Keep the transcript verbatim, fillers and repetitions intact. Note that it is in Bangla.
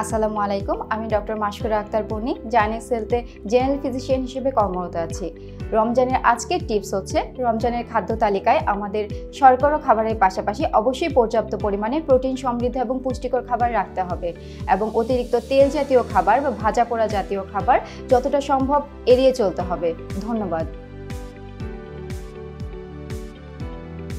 আসসালামুআলাইকুম আমি ডক্টর মাশকুরা আক্তার বনি জাইনেক্স হেলথে জেনারেল ফিজিশিয়ান হিসেবে কর্মরত আছি। রমজানের আজকের টিপস হচ্ছে রমজানের খাদ্য তালিকায় আমাদের শর্করা খাবারের পাশাপাশি অবশ্যই পর্যাপ্ত পরিমাণে প্রোটিন সমৃদ্ধ এবং পুষ্টিকর খাবার রাখতে হবে এবং অতিরিক্ত তেল জাতীয় খাবার বা ভাজা পোড়া জাতীয় খাবার যতটা সম্ভব এড়িয়ে চলতে হবে। ধন্যবাদ।